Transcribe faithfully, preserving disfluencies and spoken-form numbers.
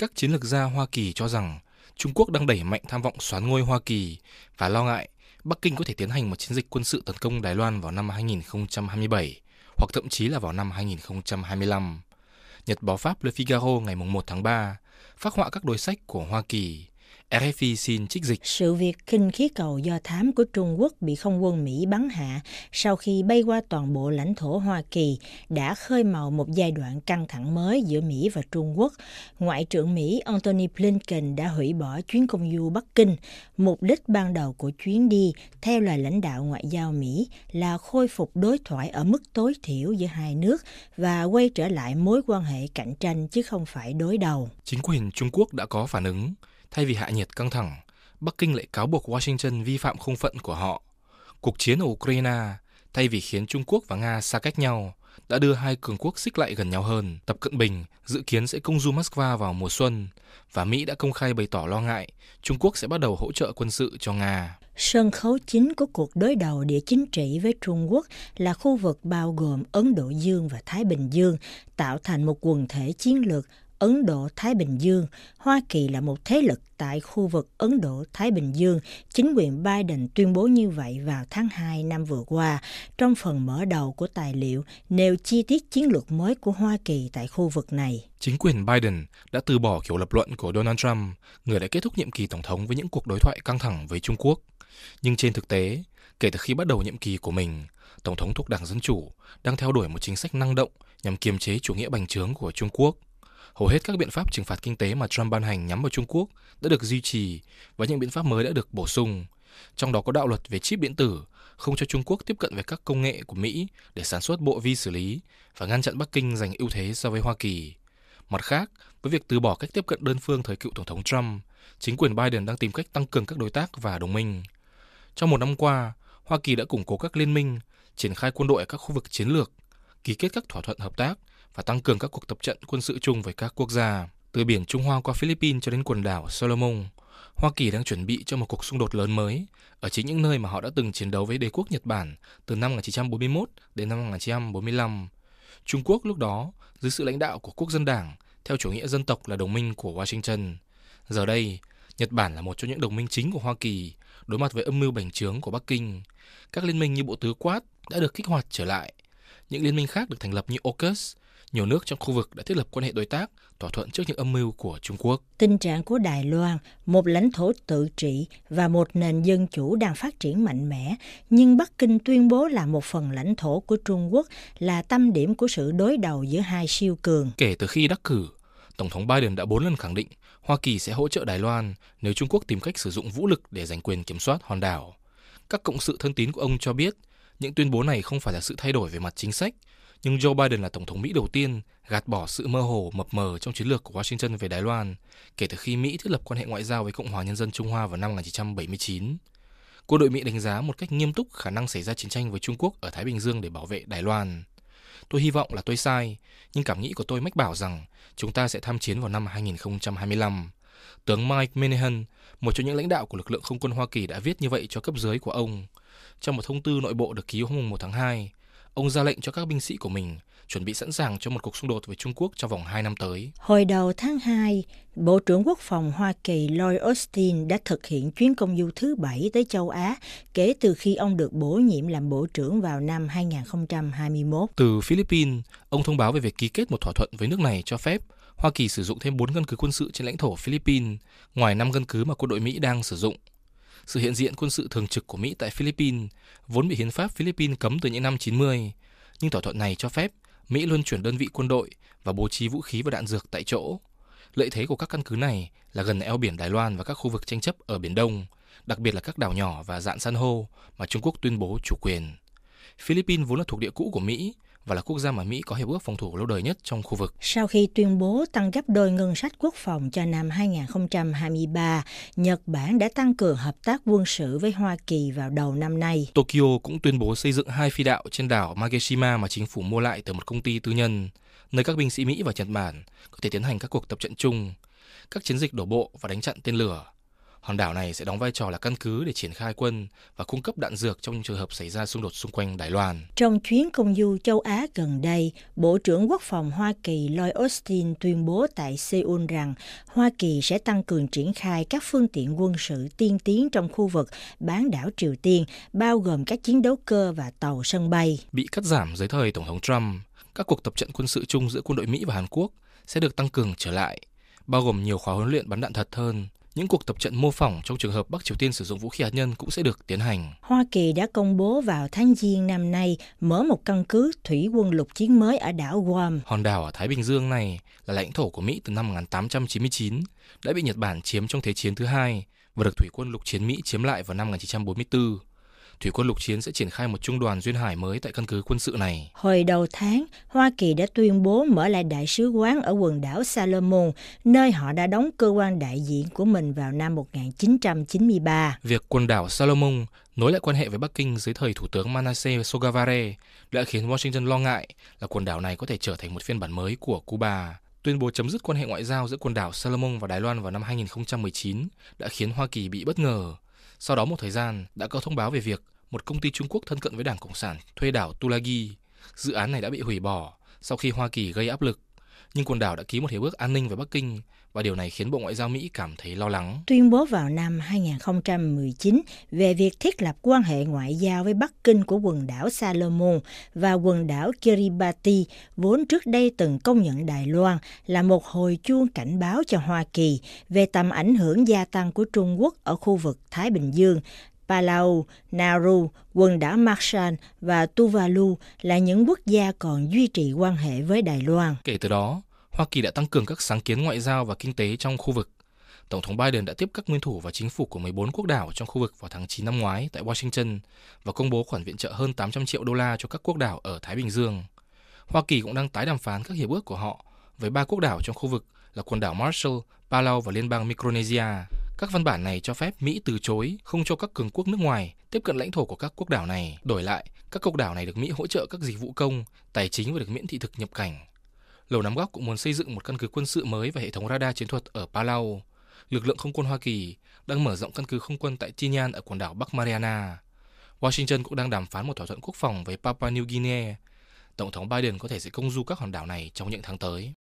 Các chiến lược gia Hoa Kỳ cho rằng Trung Quốc đang đẩy mạnh tham vọng soán ngôi Hoa Kỳ và lo ngại Bắc Kinh có thể tiến hành một chiến dịch quân sự tấn công Đài Loan vào năm hai nghìn không trăm hai mươi bảy hoặc thậm chí là vào năm hai nghìn không trăm hai mươi lăm. Nhật báo Pháp Le Figaro ngày mùng một tháng ba phác họa các đối sách của Hoa Kỳ. rờ ép i xin trích dịch. Sự việc khinh khí cầu do thám của Trung Quốc bị không quân Mỹ bắn hạ sau khi bay qua toàn bộ lãnh thổ Hoa Kỳ đã khơi mào một giai đoạn căng thẳng mới giữa Mỹ và Trung Quốc. Ngoại trưởng Mỹ Antony Blinken đã hủy bỏ chuyến công du Bắc Kinh. Mục đích ban đầu của chuyến đi, theo lời lãnh đạo ngoại giao Mỹ, là khôi phục đối thoại ở mức tối thiểu giữa hai nước và quay trở lại mối quan hệ cạnh tranh chứ không phải đối đầu. Chính quyền Trung Quốc đã có phản ứng. Thay vì hạ nhiệt căng thẳng, Bắc Kinh lại cáo buộc Washington vi phạm không phận của họ. Cuộc chiến ở Ukraine, thay vì khiến Trung Quốc và Nga xa cách nhau, đã đưa hai cường quốc xích lại gần nhau hơn. Tập Cận Bình dự kiến sẽ công du Moscow vào mùa xuân, và Mỹ đã công khai bày tỏ lo ngại Trung Quốc sẽ bắt đầu hỗ trợ quân sự cho Nga. Sân khấu chính của cuộc đối đầu địa chính trị với Trung Quốc là khu vực bao gồm Ấn Độ Dương và Thái Bình Dương, tạo thành một quần thể chiến lược Ấn Độ-Thái Bình Dương. Hoa Kỳ là một thế lực tại khu vực Ấn Độ-Thái Bình Dương. Chính quyền Biden tuyên bố như vậy vào tháng hai năm vừa qua. Trong phần mở đầu của tài liệu nêu chi tiết chiến lược mới của Hoa Kỳ tại khu vực này. Chính quyền Biden đã từ bỏ kiểu lập luận của Donald Trump, người đã kết thúc nhiệm kỳ tổng thống với những cuộc đối thoại căng thẳng với Trung Quốc. Nhưng trên thực tế, kể từ khi bắt đầu nhiệm kỳ của mình, Tổng thống thuộc Đảng Dân Chủ đang theo đuổi một chính sách năng động nhằm kiềm chế chủ nghĩa bành trướng của Trung Quốc. Hầu hết các biện pháp trừng phạt kinh tế mà Trump ban hành nhắm vào Trung Quốc đã được duy trì và những biện pháp mới đã được bổ sung. Trong đó có đạo luật về chip điện tử, không cho Trung Quốc tiếp cận với các công nghệ của Mỹ để sản xuất bộ vi xử lý và ngăn chặn Bắc Kinh giành ưu thế so với Hoa Kỳ. Mặt khác, với việc từ bỏ cách tiếp cận đơn phương thời cựu Tổng thống Trump, chính quyền Biden đang tìm cách tăng cường các đối tác và đồng minh. Trong một năm qua, Hoa Kỳ đã củng cố các liên minh, triển khai quân đội ở các khu vực chiến lược, ký kết các thỏa thuận hợp tác và tăng cường các cuộc tập trận quân sự chung với các quốc gia. Từ biển Trung Hoa qua Philippines cho đến quần đảo Solomon, Hoa Kỳ đang chuẩn bị cho một cuộc xung đột lớn mới ở chính những nơi mà họ đã từng chiến đấu với đế quốc Nhật Bản từ năm một nghìn chín trăm bốn mươi mốt đến năm một nghìn chín trăm bốn mươi lăm. Trung Quốc lúc đó, dưới sự lãnh đạo của Quốc dân Đảng, theo chủ nghĩa dân tộc là đồng minh của Washington. Giờ đây, Nhật Bản là một trong những đồng minh chính của Hoa Kỳ đối mặt với âm mưu bành trướng của Bắc Kinh. Các liên minh như Bộ Tứ Quad đã được kích hoạt trở lại. Những liên minh khác được thành lập như a ukus, nhiều nước trong khu vực đã thiết lập quan hệ đối tác, thỏa thuận trước những âm mưu của Trung Quốc. Tình trạng của Đài Loan, một lãnh thổ tự trị và một nền dân chủ đang phát triển mạnh mẽ, nhưng Bắc Kinh tuyên bố là một phần lãnh thổ của Trung Quốc, là tâm điểm của sự đối đầu giữa hai siêu cường. Kể từ khi đắc cử, Tổng thống Biden đã bốn lần khẳng định Hoa Kỳ sẽ hỗ trợ Đài Loan nếu Trung Quốc tìm cách sử dụng vũ lực để giành quyền kiểm soát hòn đảo. Các cộng sự thân tín của ông cho biết, những tuyên bố này không phải là sự thay đổi về mặt chính sách, nhưng Joe Biden là Tổng thống Mỹ đầu tiên gạt bỏ sự mơ hồ mập mờ trong chiến lược của Washington về Đài Loan kể từ khi Mỹ thiết lập quan hệ ngoại giao với Cộng hòa Nhân dân Trung Hoa vào năm một nghìn chín trăm bảy mươi chín. Quân đội Mỹ đánh giá một cách nghiêm túc khả năng xảy ra chiến tranh với Trung Quốc ở Thái Bình Dương để bảo vệ Đài Loan. Tôi hy vọng là tôi sai, nhưng cảm nghĩ của tôi mách bảo rằng chúng ta sẽ tham chiến vào năm hai nghìn không trăm hai mươi lăm. Tướng Mike Minahan, một trong những lãnh đạo của lực lượng không quân Hoa Kỳ đã viết như vậy cho cấp dưới của ông. Trong một thông tư nội bộ được ký hôm mùng một tháng hai, ông ra lệnh cho các binh sĩ của mình chuẩn bị sẵn sàng cho một cuộc xung đột với Trung Quốc trong vòng hai năm tới. Hồi đầu tháng hai, Bộ trưởng Quốc phòng Hoa Kỳ Lloyd Austin đã thực hiện chuyến công du thứ bảy tới châu Á kể từ khi ông được bổ nhiệm làm Bộ trưởng vào năm hai nghìn không trăm hai mươi mốt. Từ Philippines, ông thông báo về việc ký kết một thỏa thuận với nước này cho phép Hoa Kỳ sử dụng thêm bốn căn cứ quân sự trên lãnh thổ Philippines, ngoài năm căn cứ mà quân đội Mỹ đang sử dụng. Sự hiện diện quân sự thường trực của Mỹ tại Philippines vốn bị hiến pháp Philippines cấm từ những năm chín mươi, nhưng thỏa thuận này cho phép Mỹ luân chuyển đơn vị quân đội và bố trí vũ khí và đạn dược tại chỗ. Lợi thế của các căn cứ này là gần eo biển Đài Loan và các khu vực tranh chấp ở Biển Đông, đặc biệt là các đảo nhỏ và rạn san hô mà Trung Quốc tuyên bố chủ quyền. Philippines vốn là thuộc địa cũ của Mỹ và là quốc gia mà Mỹ có hiệp ước phòng thủ lâu đời nhất trong khu vực. Sau khi tuyên bố tăng gấp đôi ngân sách quốc phòng cho năm hai nghìn không trăm hai mươi ba, Nhật Bản đã tăng cường hợp tác quân sự với Hoa Kỳ vào đầu năm nay. Tokyo cũng tuyên bố xây dựng hai phi đạo trên đảo Mageshima mà chính phủ mua lại từ một công ty tư nhân, nơi các binh sĩ Mỹ và Nhật Bản có thể tiến hành các cuộc tập trận chung, các chiến dịch đổ bộ và đánh chặn tên lửa. Hòn đảo này sẽ đóng vai trò là căn cứ để triển khai quân và cung cấp đạn dược trong những trường hợp xảy ra xung đột xung quanh Đài Loan. Trong chuyến công du châu Á gần đây, Bộ trưởng Quốc phòng Hoa Kỳ Lloyd Austin tuyên bố tại Seoul rằng Hoa Kỳ sẽ tăng cường triển khai các phương tiện quân sự tiên tiến trong khu vực bán đảo Triều Tiên, bao gồm các chiến đấu cơ và tàu sân bay. Bị cắt giảm dưới thời Tổng thống Trump, các cuộc tập trận quân sự chung giữa quân đội Mỹ và Hàn Quốc sẽ được tăng cường trở lại, bao gồm nhiều khóa huấn luyện bắn đạn thật hơn. Những cuộc tập trận mô phỏng trong trường hợp Bắc Triều Tiên sử dụng vũ khí hạt nhân cũng sẽ được tiến hành. Hoa Kỳ đã công bố vào tháng Giêng năm nay mở một căn cứ thủy quân lục chiến mới ở đảo Guam. Hòn đảo ở Thái Bình Dương này là lãnh thổ của Mỹ từ năm một nghìn tám trăm chín mươi chín, đã bị Nhật Bản chiếm trong Thế chiến thứ hai và được Thủy quân lục chiến Mỹ chiếm lại vào năm một nghìn chín trăm bốn mươi tư. Thủy quân lục chiến sẽ triển khai một trung đoàn duyên hải mới tại căn cứ quân sự này. Hồi đầu tháng, Hoa Kỳ đã tuyên bố mở lại đại sứ quán ở quần đảo Salomon, nơi họ đã đóng cơ quan đại diện của mình vào năm một nghìn chín trăm chín mươi ba. Việc quần đảo Salomon nối lại quan hệ với Bắc Kinh dưới thời Thủ tướng Manasseh Sogavare đã khiến Washington lo ngại là quần đảo này có thể trở thành một phiên bản mới của Cuba. Tuyên bố chấm dứt quan hệ ngoại giao giữa quần đảo Salomon và Đài Loan vào năm hai nghìn không trăm mười chín đã khiến Hoa Kỳ bị bất ngờ. Sau đó một thời gian đã có thông báo về việc một công ty Trung Quốc thân cận với Đảng Cộng sản thuê đảo Tulagi. Dự án này đã bị hủy bỏ sau khi Hoa Kỳ gây áp lực. Nhưng quần đảo đã ký một hiệp ước an ninh với Bắc Kinh và điều này khiến Bộ Ngoại giao Mỹ cảm thấy lo lắng. Tuyên bố vào năm hai nghìn không trăm mười chín về việc thiết lập quan hệ ngoại giao với Bắc Kinh của quần đảo Salomon và quần đảo Kiribati, vốn trước đây từng công nhận Đài Loan, là một hồi chuông cảnh báo cho Hoa Kỳ về tầm ảnh hưởng gia tăng của Trung Quốc ở khu vực Thái Bình Dương. Palau, Nauru, quần đảo Mageshima và Tuvalu là những quốc gia còn duy trì quan hệ với Đài Loan. Kể từ đó, Hoa Kỳ đã tăng cường các sáng kiến ngoại giao và kinh tế trong khu vực. Tổng thống Biden đã tiếp các nguyên thủ và chính phủ của mười bốn quốc đảo trong khu vực vào tháng chín năm ngoái tại Washington và công bố khoản viện trợ hơn tám trăm triệu đô la cho các quốc đảo ở Thái Bình Dương. Hoa Kỳ cũng đang tái đàm phán các hiệp ước của họ với ba quốc đảo trong khu vực là quần đảo Marshall, Palau và Liên bang Micronesia. Các văn bản này cho phép Mỹ từ chối không cho các cường quốc nước ngoài tiếp cận lãnh thổ của các quốc đảo này. Đổi lại, các quốc đảo này được Mỹ hỗ trợ các dịch vụ công, tài chính và được miễn thị thực nhập cảnh. Lầu Năm Góc cũng muốn xây dựng một căn cứ quân sự mới và hệ thống radar chiến thuật ở Palau. Lực lượng không quân Hoa Kỳ đang mở rộng căn cứ không quân tại Tinian ở quần đảo Bắc Mariana. Washington cũng đang đàm phán một thỏa thuận quốc phòng với Papua New Guinea. Tổng thống Biden có thể sẽ công du các hòn đảo này trong những tháng tới.